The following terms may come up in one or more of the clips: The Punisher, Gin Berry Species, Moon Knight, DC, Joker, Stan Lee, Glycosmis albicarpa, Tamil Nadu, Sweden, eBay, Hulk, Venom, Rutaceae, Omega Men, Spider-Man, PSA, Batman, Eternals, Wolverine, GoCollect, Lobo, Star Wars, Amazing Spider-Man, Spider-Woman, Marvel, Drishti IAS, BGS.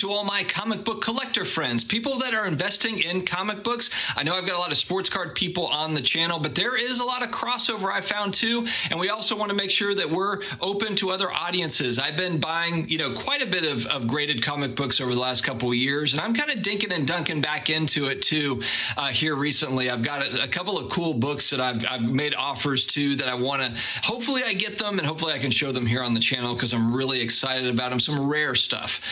to all my comic book collector friends, people that are investing in comic books. I know I've got a lot of sports card people on the channel, but there is a lot of crossover I found too, and we also want to make sure that we're open to other audiences. I've been buying, you know, quite a bit of graded comic books over the last couple of years, and I'm kind of dinking and dunking back into it too here recently. I've got a couple of cool books that I've made offers to that I want to, hopefully I get them and hopefully I can show them here on the channel because I'm really excited about them, some rare stuff.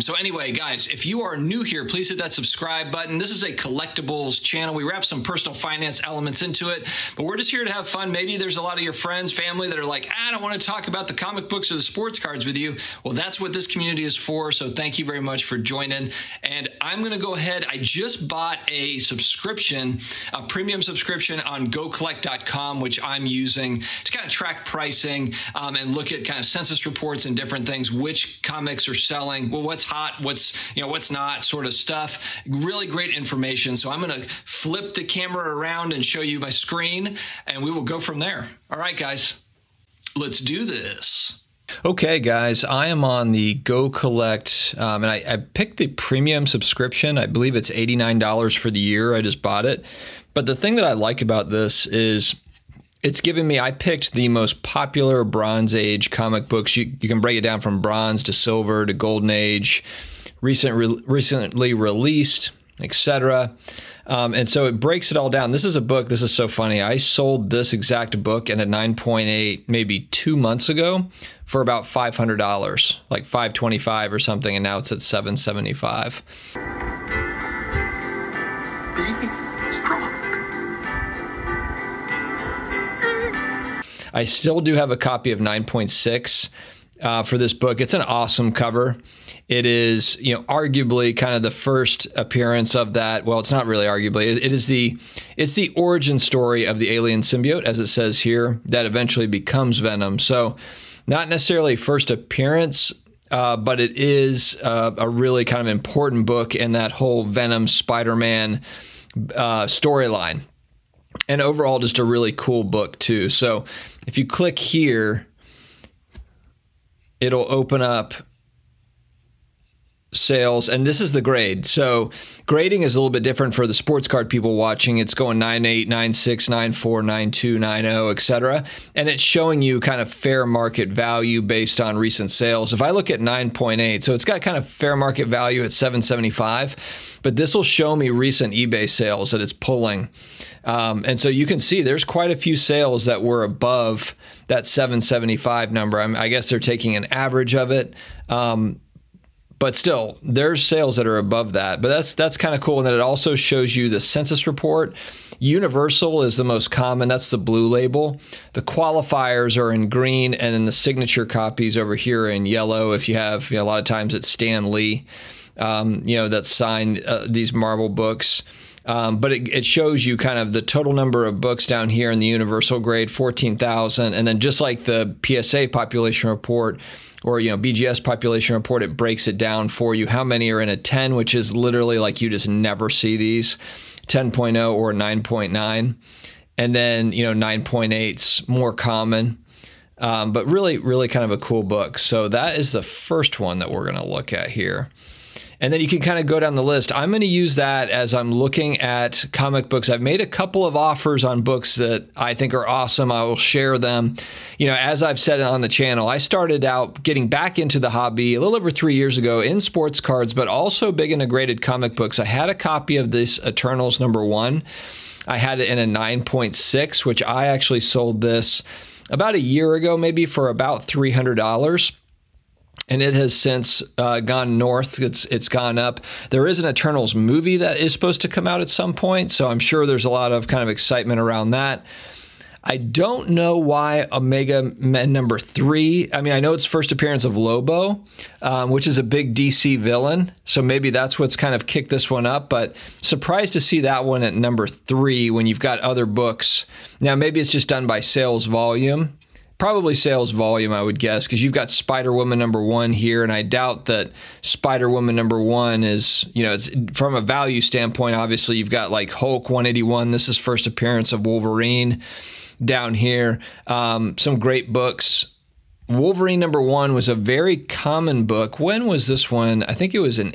So anyway, guys, if you are new here, please hit that subscribe button. This is a collectibles channel. We wrap some personal finance elements into it, but we're just here to have fun. Maybe there's a lot of your friends, family that are like, I don't want to talk about the comic books or the sports cards with you. Well, that's what this community is for. So thank you very much for joining. And I'm going to go ahead. I just bought a subscription, a premium subscription on GoCollect.com, which I'm using to kind of track pricing and look at kind of census reports and different things, which comics are selling, well, what's hot, what's, you know, what's not sort of stuff. Really great information. So I'm going to flip the camera around and show you my screen, and we will go from there. All right, guys, let's do this. Okay, guys, I am on the GoCollect, and I picked the premium subscription. I believe it's $89 for the year. I just bought it. But the thing that I like about this is it's giving me, I picked the most popular Bronze Age comic books. You can break it down from bronze to silver to golden age, recently released, etc. And so it breaks it all down. This is a book. This is so funny. I sold this exact book at a 9.8 maybe 2 months ago for about $500, like $525 or something, and now it's at $775. Be strong. I still do have a copy of 9.6 for this book. It's an awesome cover. It is, you know, arguably kind of the first appearance of that. Well, it's not really arguably. It's the origin story of the alien symbiote, as it says here, that eventually becomes Venom. So not necessarily first appearance, but it is a really kind of important book in that whole Venom Spider-Man storyline. And overall, just a really cool book, too. So if you click here, it'll open up sales, and this is the grade. So grading is a little bit different for the sports card people watching. It's going 9.8, 9.6, 9.4, 9.2, 9.0, etc. And it's showing you kind of fair market value based on recent sales. If I look at 9.8, so it's got kind of fair market value at $775, but this will show me recent eBay sales that it's pulling. And so you can see there's quite a few sales that were above that $775 number. I guess they're taking an average of it. But still, there's sales that are above that. But that's kind of cool. And then it also shows you the census report. Universal is the most common. That's the blue label. The qualifiers are in green, and then the signature copies over here in yellow. If you have, you know, a lot of times it's Stan Lee, you know, that signed these Marvel books. But it shows you kind of the total number of books down here in the universal grade, 14,000. And then just like the PSA population report, or, you know, BGS population report, it breaks it down for you. How many are in a 10, which is literally like you just never see these, 10.0 or 9.9. And then, you know, 9.8's more common, but really, really kind of a cool book. So that is the first one that we're going to look at here. And then you can kind of go down the list. I'm going to use that as I'm looking at comic books. I've made a couple of offers on books that I think are awesome. I will share them. You know, as I've said on the channel, I started out getting back into the hobby a little over 3 years ago in sports cards, but also big into graded comic books. I had a copy of this Eternals #1. I had it in a 9.6, which I actually sold this about a year ago, maybe for about $300. And it has since gone north. It's gone up. There is an Eternals movie that is supposed to come out at some point, so I'm sure there's a lot of kind of excitement around that. I don't know why Omega Men #3. I mean, I know it's first appearance of Lobo, which is a big DC villain, so maybe that's what's kind of kicked this one up. But surprised to see that one at #3 when you've got other books. Now, maybe it's just done by sales volume. Probably sales volume, I would guess, because you've got Spider-Woman #1 here, and I doubt that Spider-Woman #1 is, you know, it's, from a value standpoint, obviously, you've got like Hulk 181. This is first appearance of Wolverine down here. Some great books. Wolverine #1 was a very common book. When was this one? I think it was in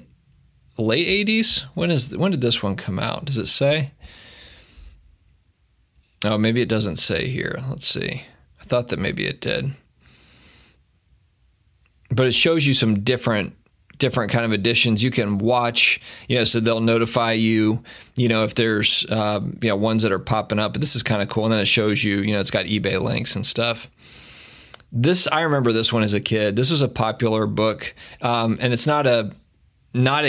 late 80s. When did this one come out? Does it say? Oh, maybe it doesn't say here. Let's see. I thought that maybe it did. But it shows you some different kind of editions. You can watch, you know, so they'll notify you, you know, if there's, you know, ones that are popping up. But this is kind of cool. And then it shows you, you know, it's got eBay links and stuff. This, I remember this one as a kid. This was a popular book. And it's not a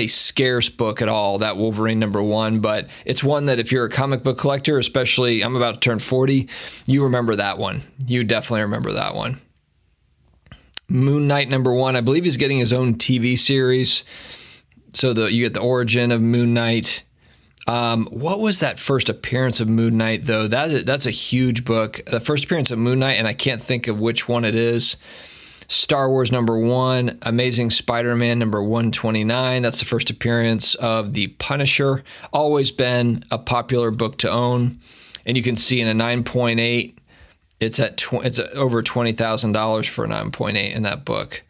scarce book at all, that Wolverine #1, but it's one that if you're a comic book collector, especially, I'm about to turn 40, you remember that one. You definitely remember that one. Moon Knight #1, I believe he's getting his own TV series. So you get the origin of Moon Knight. What was that first appearance of Moon Knight, though? That's a huge book. The first appearance of Moon Knight, and I can't think of which one it is. Star Wars #1, Amazing Spider-Man #129. That's the first appearance of The Punisher. Always been a popular book to own. And you can see in a 9.8, it's over $20,000 for a 9.8 in that book.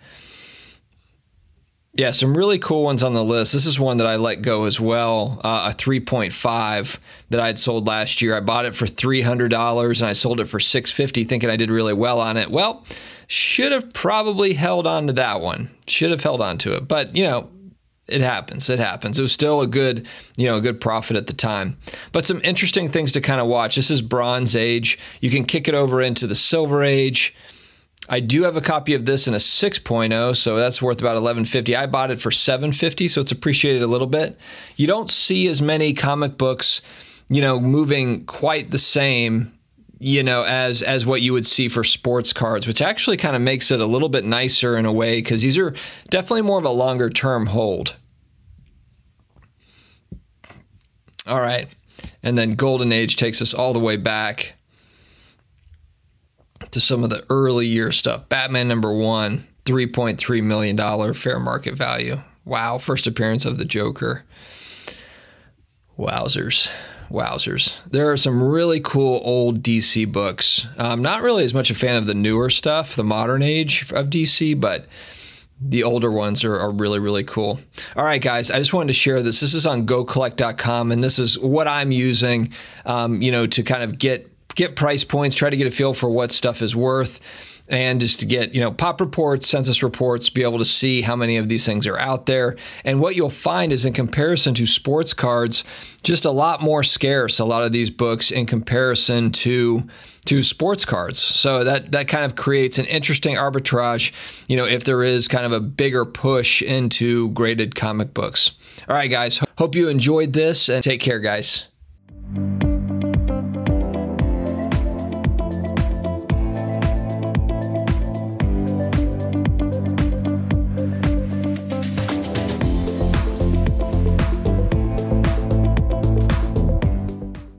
Yeah, some really cool ones on the list. This is one that I let go as well, a 3.5 that I had sold last year. I bought it for $300 and I sold it for $650 thinking I did really well on it. Well, should have probably held on to that one. Should have held on to it. But, you know, it happens. It happens. It was still a good, you know, a good profit at the time. But some interesting things to kind of watch. This is Bronze Age. You can kick it over into the Silver Age. I do have a copy of this in a 6.0, so that's worth about $11.50. I bought it for $7.50, so it's appreciated a little bit. You don't see as many comic books, you know, moving quite the same, you know, as what you would see for sports cards, which actually kind of makes it a little bit nicer in a way because these are definitely more of a longer-term hold. All right, and then Golden Age takes us all the way back to some of the early year stuff. Batman #1, $3.3 million fair market value. Wow, first appearance of the Joker. Wowzers, wowzers. There are some really cool old DC books. I'm not really as much a fan of the newer stuff, the modern age of DC, but the older ones are really, really cool. All right, guys, I just wanted to share this. This is on GoCollect.com, and this is what I'm using, you know, to kind of get price points, try to get a feel for what stuff is worth, and just to get, you know, pop reports, census reports, be able to see how many of these things are out there. And what you'll find is in comparison to sports cards, just a lot more scarce, a lot of these books in comparison to sports cards. So that kind of creates an interesting arbitrage, you know, if there is kind of a bigger push into graded comic books. All right, guys, hope you enjoyed this and take care, guys.